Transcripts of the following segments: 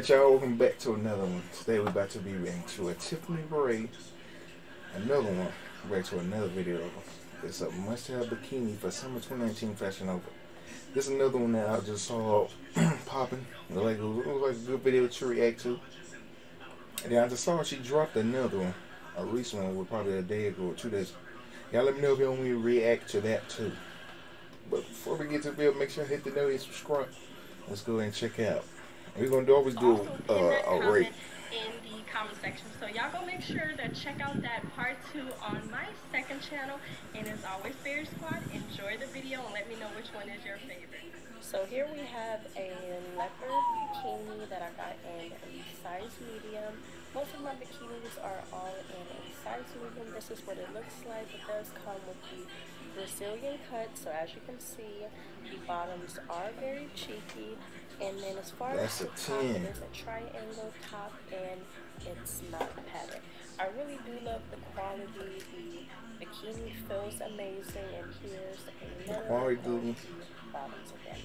Alright y'all, welcome back to another one. Today we're about to be reacting to a Tiffany Beret, another one, reacting to another video. It's a must-have bikini for summer 2019 Fashion Nova. This is another one that I just saw popping. It was like a good video to react to. And then I just saw she dropped another one, a recent one, probably a day ago or 2 days. Y'all let me know if y'all want me to react to that too. But before we get to the video, make sure you hit the notification and subscribe. Let's go ahead and check out. We're going to always do a rate in the comment section. So y'all go make sure that check out that part 2 on my second channel. And as always, Fairy Squad, enjoy the video and let me know which one is your favorite. So here we have a leopard bikini that I got in a size medium. Most of my bikinis are all in a size medium. This is what it looks like. It does come with the Brazilian cut, so as you can see, the bottoms are very cheeky. And then as far as the top, there's a triangle top and it's not padded. I really do love the quality. The bikini feels amazing, and here's a quality.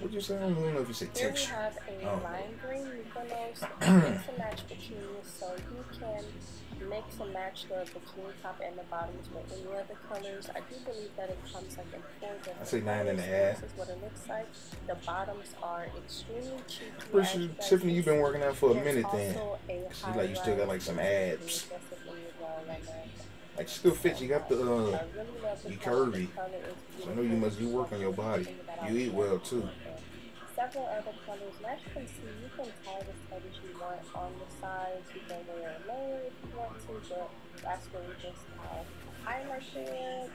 What you say? I don't know if you said texture. Here we have a lime green Mykonos mix and match bikini, so you can mix and match the bikini top and the bottoms with any other colors. I do believe that it comes like in 4 different. I say 9.5. This is what it looks like. The bottoms are extremely cheap. Tiffany, you've been working out for a minute then. She's like, you still got like some abs. Like still fit, you got the you curvy. So I know you must be working on your body. You eat well too. Several other colors, and as you can see, you can tie this color you want on the sides. You can wear it lower if you want to, but that's where you just have eyeliner shade.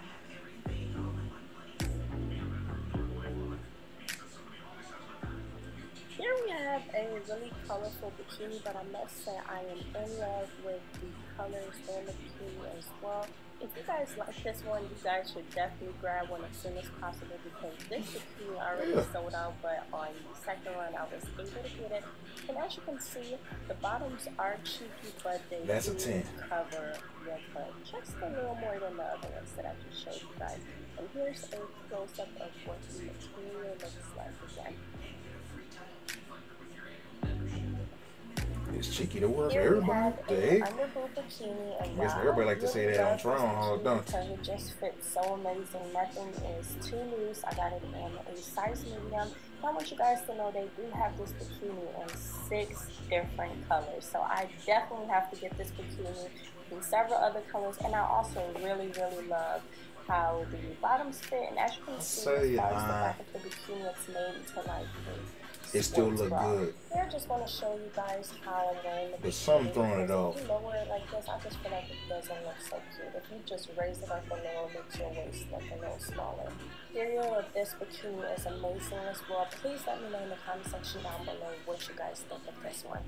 Here we have a really colorful bikini, but I must say I am in love with the colors and the bikini as well. If you guys like this one, you guys should definitely grab one as soon as possible because this bikini already sold out, but on the second run I was able to get it. And as you can see, the bottoms are cheeky, but they do cover your butt just a little more than the other ones that I just showed you guys. And here's a close-up of what the material looks like again. It's cheeky to work. Everybody, everybody like to say that on trial hard, don't they? It just fits so amazing. Nothing is too loose. I got it in a size medium. I want you guys to know they do have this bikini in 6 different colors. So I definitely have to get this bikini in several other colors. And I also really love how the bottoms fit. And as you can see, as far as the back of the bikini, it's made to like it still look good. Here, I just want to show you guys how I'm wearing the bikini. But some throwing it off. If you lower it like this, I just feel like it doesn't look so cute. If you just raise it up a little, makes your waist look a little smaller. Material of this bikini is amazing as well. Please let me know in the comment section down below what you guys think of this one.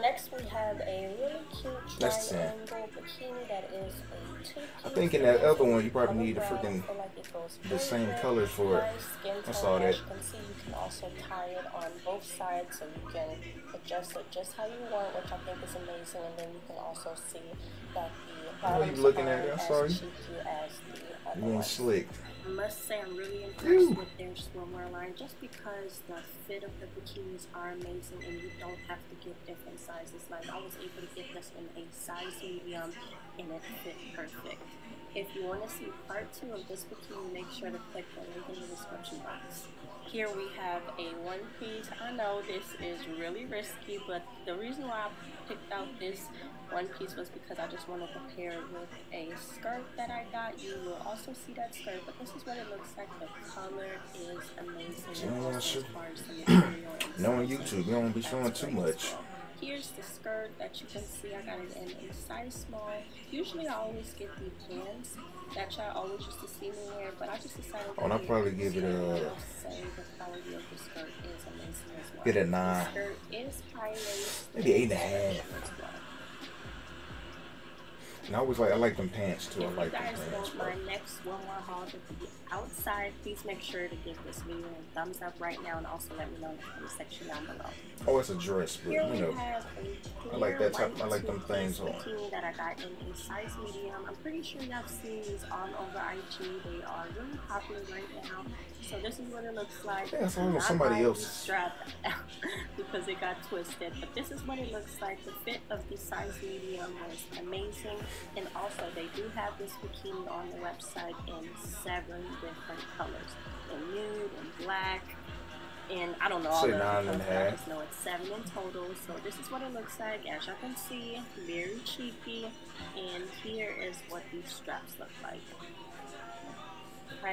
Next, we have a really cute triangle bikini that is a two-piece. I think in that other one, you probably need a freaking the same colors for it. I saw that. As you can see, you can also tie it on both sides, so you can adjust it just how you want, which I think is amazing. And then you can also see that the bottoms are as cheeky as the other one. Slick. I must say I'm really impressed with their swimwear line just because the fit of the bikinis are amazing and you don't have to get different sizes. Like I was able to get this in a size medium and it fit perfect. If you want to see part 2 of this bikini, make sure to click the link in the description box. Here we have a one-piece. I know this is really risky, but the reason why I picked out this one-piece was because I just wanted to pair it with a skirt that I got. You will also see that skirt, but this is what it looks like. The color is amazing. You know, no on YouTube, you don't be showing too much. Here's the skirt that you can see. I got it in a size small. Usually I always get the pants that y'all always used to see me wear, but I just decided to say the quality of the skirt is amazing as well. Get a 9. The skirt is high-waisted. Maybe 8.5. And I was like, I like them pants too. I like them pants. If you guys want my next One More haul to be outside, please make sure to give this video a thumbs up right now, and also let me know in the comment section down below. Oh, it's a dress, but you know, I like that type. I like them things on. That I got in a size medium. I'm pretty sure y'all have seen these all over IG. They are really popular right now. So this is what it looks like. Yeah, it's almost somebody else's strap because it got twisted. But this is what it looks like. The fit of the size medium was amazing, and also they do have this bikini on the website in 7 different colors, in nude and black, and I don't know, all the colors. I just know it's 7 in total. So this is what it looks like. As you can see, very cheeky. And here is what these straps look like.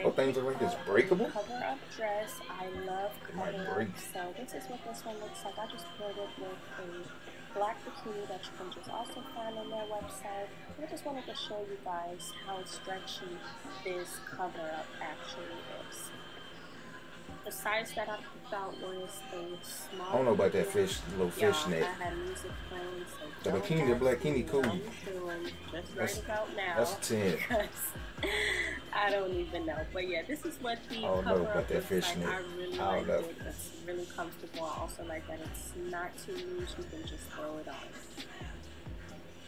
Oh, things look like this breakable cover up dress. I love cutting up. So this is what this one looks like. I just paired it with a black bikini that you can just also find on their website. I just wanted to show you guys how stretchy this cover up actually is. The size that I picked out was a small. I don't know about that little fishnet. I had music playing, so the bikini, the blackini, cool. That's about now. That's 10. I don't even know, but yeah, this is what the cover-up is like. I really like it. It's really comfortable. I also like that it's not too loose. You can just throw it on.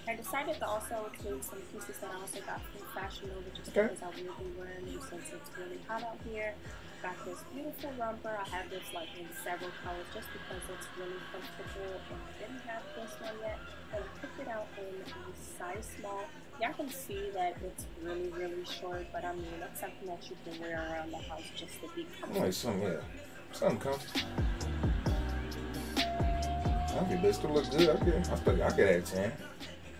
I decided to also include some pieces that I also got from Fashion Nova just because I will be wearing them since it's really hot out here. Got this beautiful romper. I have this like in several colors just because it's really comfortable, and I didn't have this one yet. I picked it out in a size small. Y'all can see that it's really, really short, but I mean, that's something that you can wear around the house just to be comfortable. Like something comfortable. I think this still looks good. I could add 10.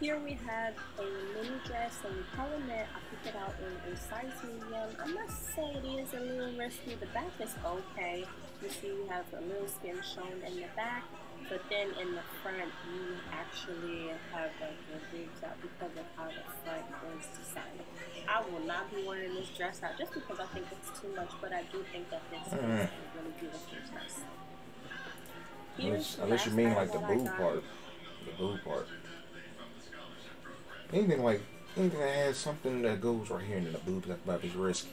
Here we have a mini dress, and the color net, I picked it out in a size medium. I must say it is a little risky. The back is okay. You see you have a little skin shown in the back, but then in the front you actually have like your legs out because of how the front is designed. I will not be wearing this dress out just because I think it's too much, but I do think that this is a really beautiful dress. Unless you mean like the blue part. The blue part. Anything that has something that goes right here in the boob that about is risky.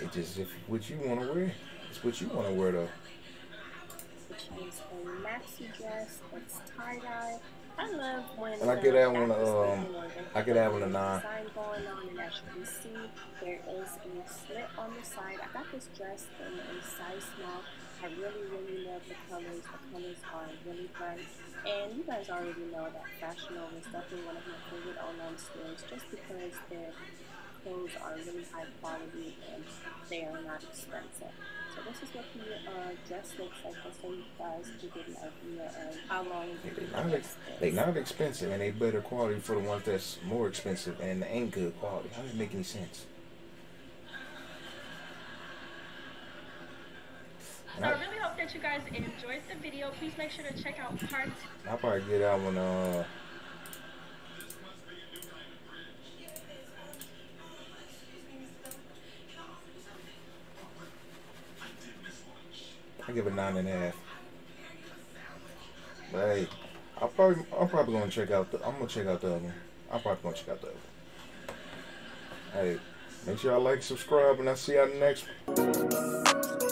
It's just if what you want to wear. It's what you want to wear though. Which is a maxi dress. It's tie dye. I love when. And I could add one. I could add one a 9. Design going on, and as you can see, there is a slit on the side. I got this dress in a size small. I really, really love the colors. The colors are really bright. And you guys already know that Fashion Nova is definitely one of my favorite online stores just because their clothes are really high quality and they are not expensive. So this is what the dress looks like, just so you guys can get an idea of how long they're not expensive, and they better quality for the ones that's more expensive and ain't good quality. How does it make any sense? So I really hope that you guys enjoyed the video. Please make sure to check out part 2. I'll probably get out when I give it 9.5. But hey, I'm probably gonna check out the other one. Hey, make sure y'all like, subscribe, and I'll see y'all next one.